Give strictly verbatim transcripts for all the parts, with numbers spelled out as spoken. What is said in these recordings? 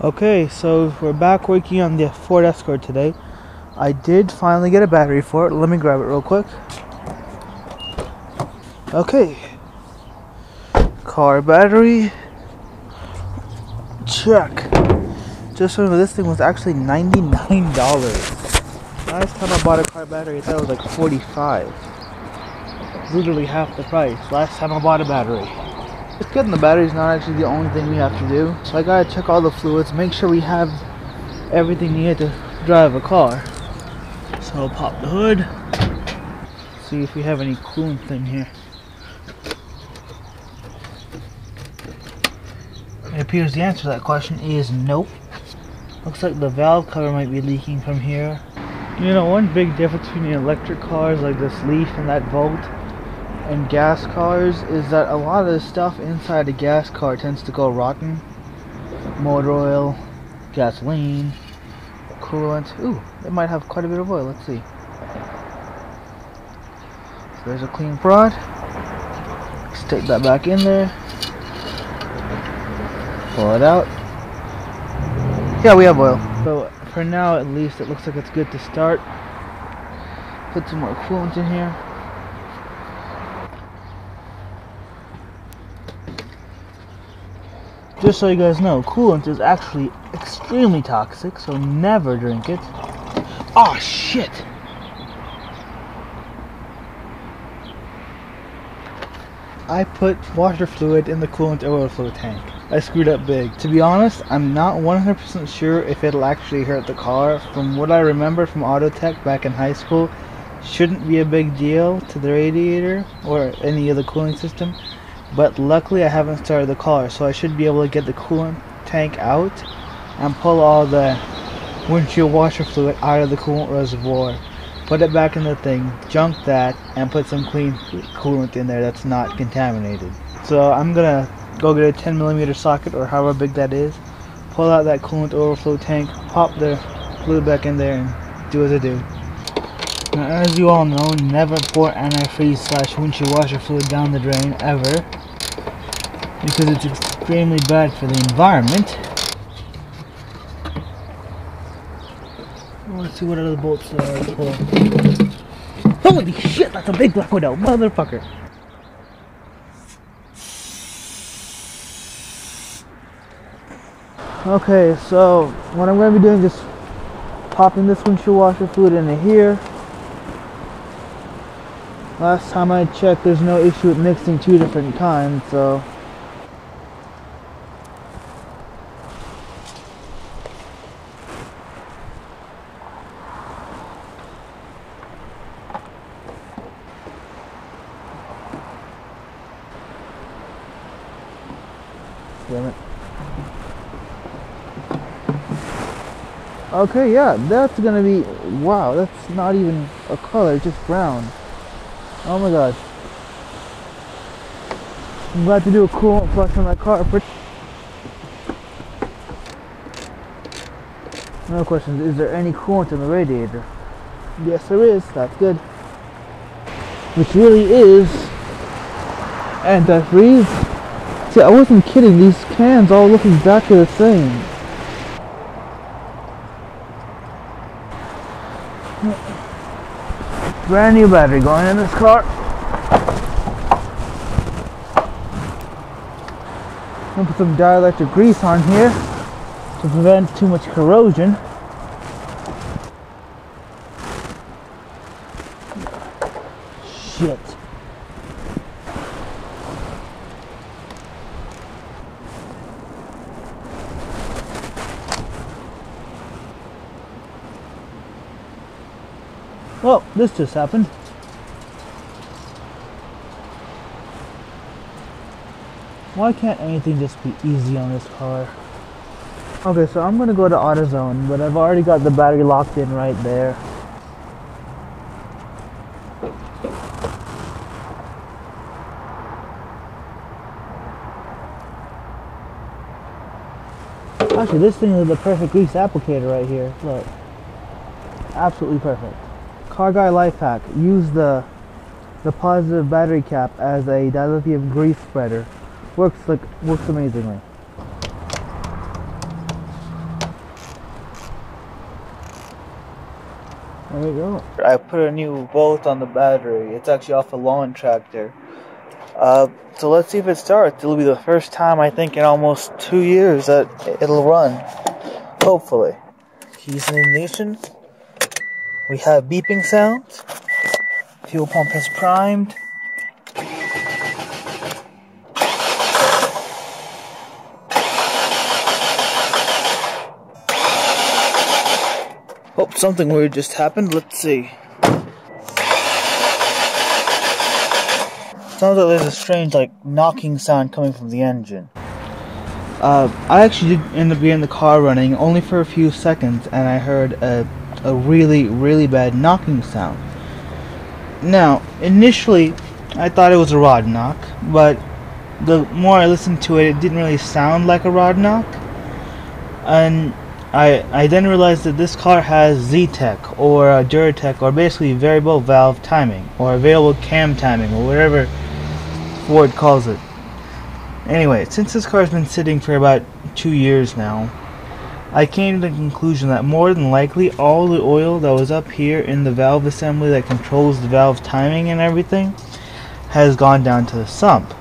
Okay, so we're back working on the Ford Escort today. I did finally get a battery for it. Let me grab it real quick. Okay. Car battery. Check. Just remember, this thing was actually ninety-nine dollars. Last time I bought a car battery, I thought it was like forty-five dollars. Literally half the price. Last time I bought a battery. Just getting the battery is not actually the only thing we have to do. So I gotta check all the fluids, make sure we have everything needed to drive a car. So I'll pop the hood. See if we have any coolant in here. It appears the answer to that question is nope. Looks like the valve cover might be leaking from here. You know, one big difference between the electric cars like this Leaf and that Volt and gas cars is that a lot of the stuff inside a gas car tends to go rotten. Motor oil, gasoline, coolant. Ooh, it might have quite a bit of oil. Let's see. So there's a clean prod. Stick that back in there. Pull it out. Yeah, we have oil. So for now, at least, it looks like it's good to start. Put some more coolant in here. Just so you guys know, coolant is actually extremely toxic, so never drink it. Oh shit! I put water fluid in the coolant overflow tank. I screwed up big. To be honest, I'm not one hundred percent sure if it'll actually hurt the car. From what I remember from AutoTech back in high school, shouldn't be a big deal to the radiator or any other cooling system. But luckily I haven't started the car, so I should be able to get the coolant tank out and pull all the windshield washer fluid out of the coolant reservoir, put it back in the thing, junk that, and put some clean coolant in there that's not contaminated. So I'm gonna go get a ten millimeter socket, or however big that is, pull out that coolant overflow tank, pop the fluid back in there, and do as I do. Now, as you all know, never pour antifreeze slash windshield washer fluid down the drain, ever, because it's extremely bad for the environment. Let's see what other bolts there are to pull. Holy shit, that's a big black widow, motherfucker! Okay, so what I'm going to be doing is just popping this windshield washer fluid into here. Last time I checked, there's no issue with mixing two different kinds, so... Damn it. Okay, yeah, that's gonna be... Wow, that's not even a color, it's just brown. Oh my gosh. I'm about to do a coolant flush on my car. No questions. Is there any coolant in the radiator? Yes, there is. That's good. Which really is antifreeze. See, I wasn't kidding. These cans all look exactly the same. Brand new battery going in this car. I'm gonna put some dielectric grease on here to prevent too much corrosion. Shit. Well, this just happened. Why can't anything just be easy on this car? Okay, so I'm gonna go to AutoZone, but I've already got the battery locked in right there. Actually, this thing is the perfect grease applicator right here. Look, absolutely perfect. Car guy life hack: use the the positive battery cap as a dilithium grease spreader. Works like works amazingly. There you go. I put a new Volt on the battery. It's actually off a lawn tractor. Uh, so let's see if it starts. It'll be the first time, I think, in almost two years that it'll run. Hopefully. Keys in ignition. We have beeping sounds. Fuel pump is primed. Oh, something weird just happened. Let's see. Sounds like there's a strange, like, knocking sound coming from the engine. Uh, I actually did end up getting the car running only for a few seconds, and I heard a, a really, really bad knocking sound. Now, initially, I thought it was a rod knock, but the more I listened to it, it didn't really sound like a rod knock. And I, I then realized that this car has Z-Tech, or uh, Duratec, or basically variable valve timing, or variable cam timing, or whatever Ford calls it. Anyway, since this car has been sitting for about two years now, I came to the conclusion that more than likely all the oil that was up here in the valve assembly that controls the valve timing and everything has gone down to the sump.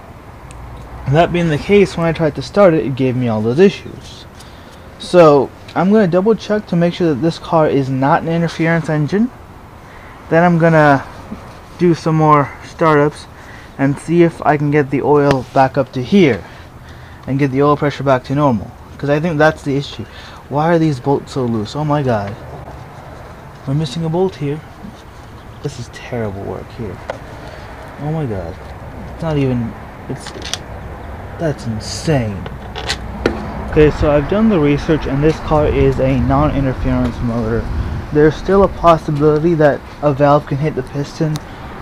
That being the case, when I tried to start it, it gave me all those issues. So I'm going to double check to make sure that this car is not an interference engine. Then I'm going to do some more startups and see if I can get the oil back up to here and get the oil pressure back to normal, because I think that's the issue. Why are these bolts so loose? Oh my god, we're missing a bolt here. This is terrible work here. Oh my god, it's not even, it's, that's insane. Okay, so I've done the research and this car is a non-interference motor. There's still a possibility that a valve can hit the piston,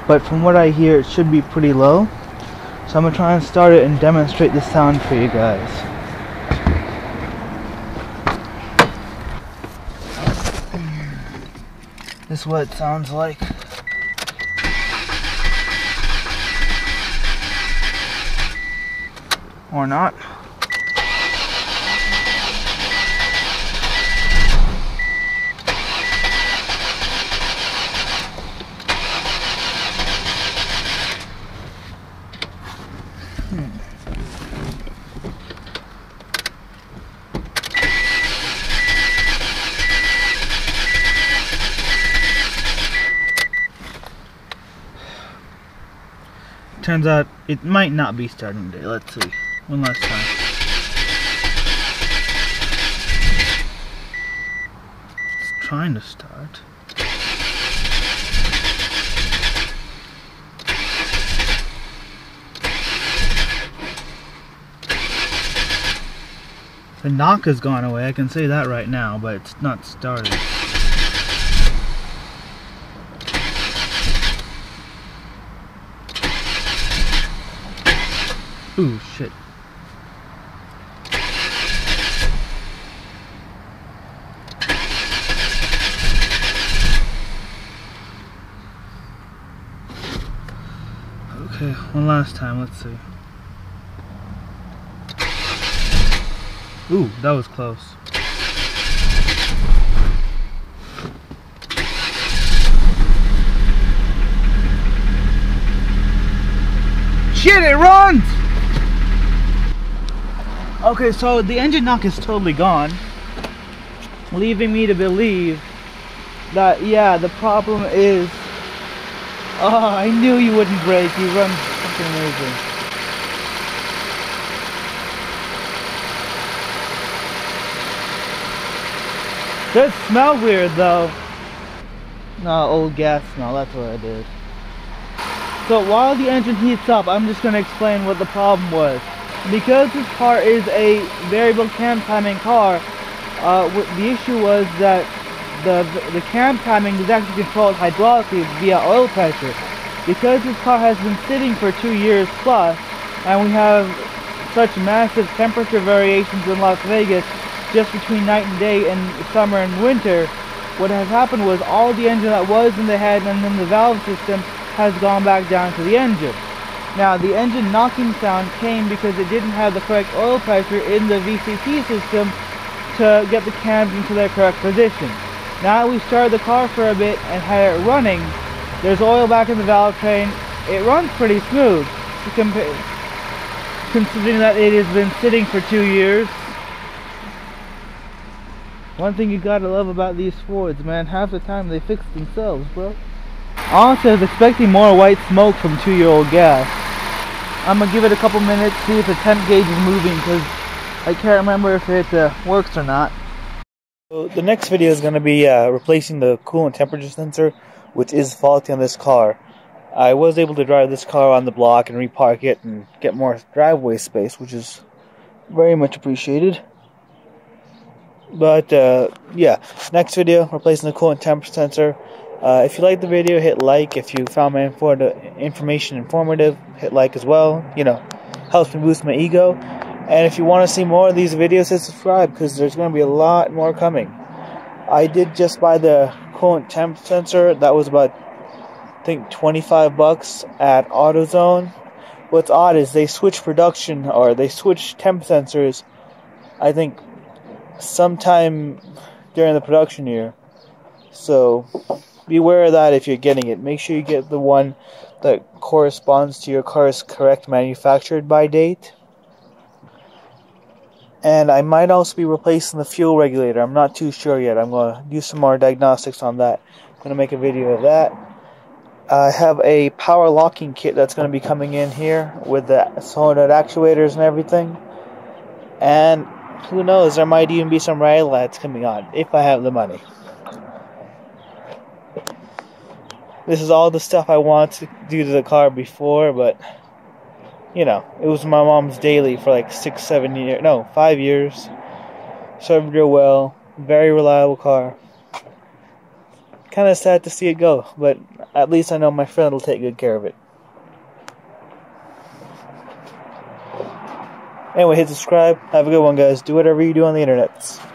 but from what I hear it should be pretty low. So I'm going to try and start it and demonstrate the sound for you guys. This is what it sounds like. Or not. Turns out it might not be starting today. Let's see. One last time. It's trying to start. The knock has gone away, I can say that right now, but it's not started. Ooh, shit. Okay, one last time, let's see. Ooh, that was close. Shit, it runs! Okay, so the engine knock is totally gone, leaving me to believe that, yeah, the problem is... Oh, I knew you wouldn't brake, you run fucking amazing. Does smell weird, though. No, old gas smell, that's what it is. So while the engine heats up, I'm just going to explain what the problem was. Because this car is a variable cam timing car, uh, the issue was that the, the cam timing is actually controlled hydraulically via oil pressure. Because this car has been sitting for two years plus, and we have such massive temperature variations in Las Vegas just between night and day and summer and winter, what has happened was all the engine that was in the head and in the valve system has gone back down to the engine. Now, the engine knocking sound came because it didn't have the correct oil pressure in the V C C system to get the cams into their correct position. Now that we started the car for a bit and had it running, there's oil back in the valve train. It runs pretty smooth, considering that it has been sitting for two years. One thing you gotta love about these Fords, man, half the time they fix themselves, bro. Honestly, I was expecting more white smoke from two-year-old gas. I'm gonna give it a couple minutes, see if the temp gauge is moving, because I can't remember if it uh, works or not. So the next video is gonna be uh, replacing the coolant temperature sensor, which is faulty on this car. I was able to drive this car on the block and repark it and get more driveway space, which is very much appreciated. But uh, yeah, next video, replacing the coolant temperature sensor. Uh, if you liked the video, hit like. If you found my infor information informative, hit like as well. You know, helps me boost my ego. And if you want to see more of these videos, hit subscribe, because there's going to be a lot more coming. I did just buy the coolant temp sensor. That was about, I think, twenty-five bucks at AutoZone. What's odd is they switch production, or they switch temp sensors, I think, sometime during the production year. So beware of that if you're getting it. Make sure you get the one that corresponds to your car's correct manufactured by date. And I might also be replacing the fuel regulator. I'm not too sure yet. I'm going to do some more diagnostics on that. I'm going to make a video of that. I have a power locking kit that's going to be coming in here with the solenoid actuators and everything. And who knows, there might even be some rally lights coming on, if I have the money. This is all the stuff I want to do to the car before, but, you know, it was my mom's daily for like six, seven years, no, five years. Served her well, very reliable car. Kind of sad to see it go, but at least I know my friend will take good care of it. Anyway, hit subscribe. Have a good one, guys. Do whatever you do on the internets.